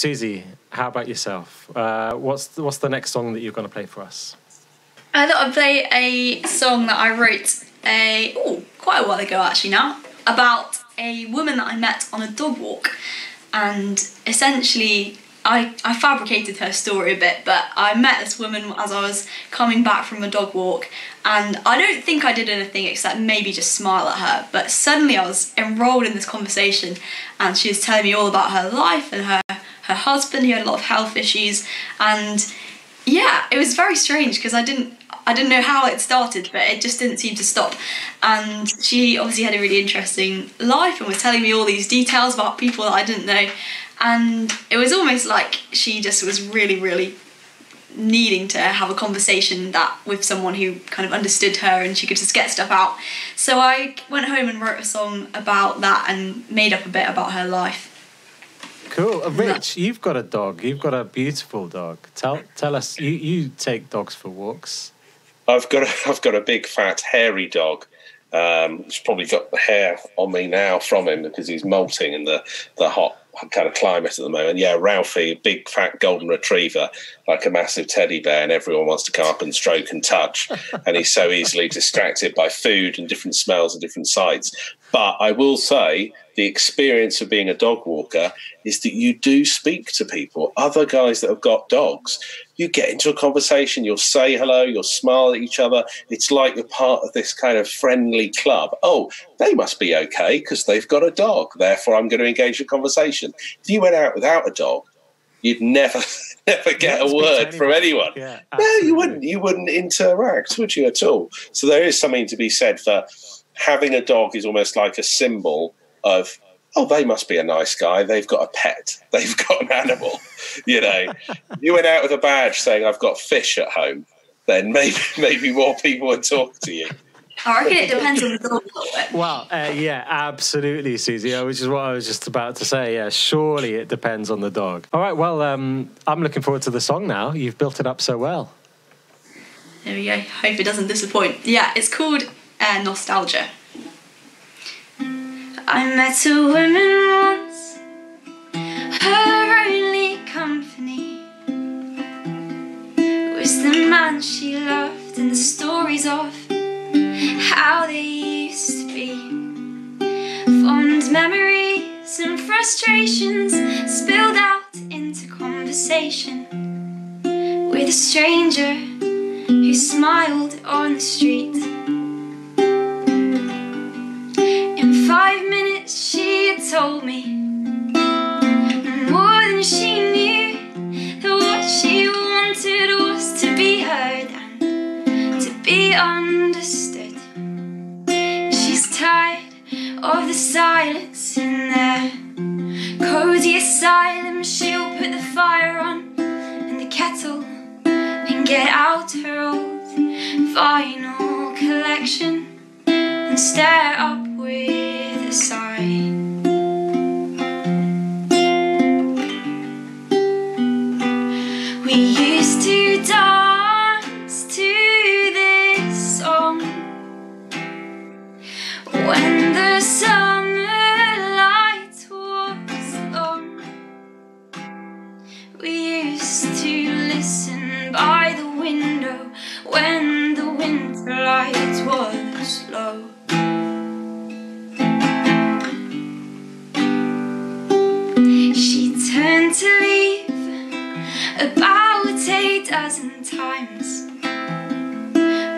Susie, how about yourself? What's the next song that you're going to play for us? I thought I'd play a song that I wrote quite a while ago actually now, about a woman that I met on a dog walk, and essentially I fabricated her story a bit, but I met this woman as I was coming back from a dog walk, and I don't think I did anything except maybe just smile at her, but suddenly I was enrolled in this conversation and she was telling me all about her life and her husband. He had a lot of health issues, and yeah, it was very strange because I didn't know how it started, but it just didn't seem to stop. And she obviously had a really interesting life and was telling me all these details about people that I didn't know. And it was almost like she just was really, really needing to have a conversation that with someone who kind of understood her and she could just get stuff out. So I went home and wrote a song about that and made up a bit about her life. Cool. Rich, you've got a dog. You've got a beautiful dog. Tell us, you take dogs for walks. I've got a big fat hairy dog. He's probably got the hair on me now from him because he's molting in the hot kind of climate at the moment. Yeah, Ralphie, big fat golden retriever, like a massive teddy bear, and everyone wants to come up and stroke and touch. And he's so easily distracted by food and different smells and different sights. But I will say the experience of being a dog walker is that you do speak to people, other guys that have got dogs. You get into a conversation, you'll say hello, you'll smile at each other. It's like you're part of this kind of friendly club. Oh, they must be okay because they've got a dog. Therefore, I'm going to engage in conversation. If you went out without a dog, you'd never get a word from anyone. Yeah, no, you wouldn't interact, would you, at all? So there is something to be said for having a dog is almost like a symbol of, oh, they must be a nice guy. They've got a pet. They've got an animal. You know, you went out with a badge saying, I've got fish at home, then maybe more people would talk to you. I reckon it depends on the dog a little bit. Well, yeah, absolutely, Susie, which is what I was just about to say. Yeah, surely it depends on the dog. All right, well, I'm looking forward to the song now. You've built it up so well. There we go. Hope it doesn't disappoint. Yeah, it's called Nostalgia. I met a woman once, her only company was the man she loved and the stories of how they used to be. Fond memories and frustrations spilled out into conversation with a stranger who smiled on the street. In 5 minutes she had told me more than she knew, that what she wanted was to be heard and to be understood. She's tired of the silence in their cozy asylum. She'll put the fire on and the kettle and get out her old vinyl collection and stare up with a sigh. We used to dance to this song when the summer light was on. We used to listen by the window when the winter light was low. To leave about 8 dozen times,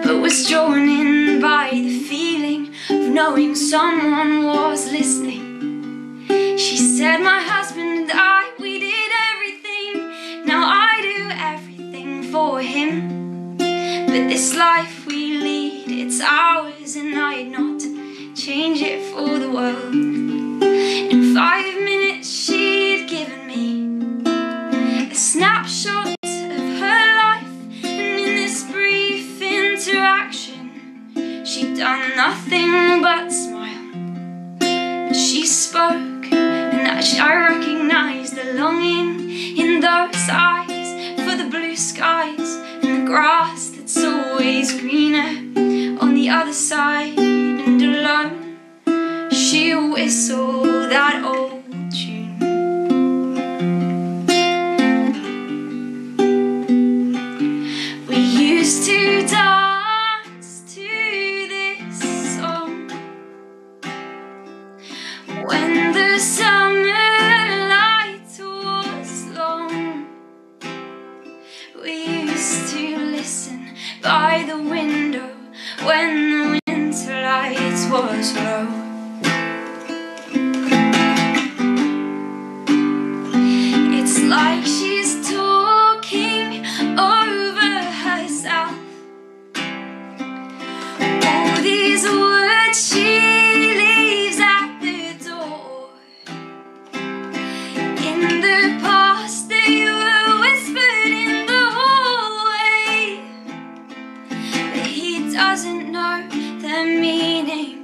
but was drawn in by the feeling of knowing someone was listening. She said, my husband and I, we did everything. Now I do everything for him, but this life we lead, it's ours, and I'd not change it for the world. In 5 minutes she'd given me a snapshot of her life, and in this brief interaction she'd done nothing but smile. But she spoke, and I recognised the longing in those eyes for the blue skies and the grass that's always greener on the other side. And alone she'll whistle that old tune. and meaning.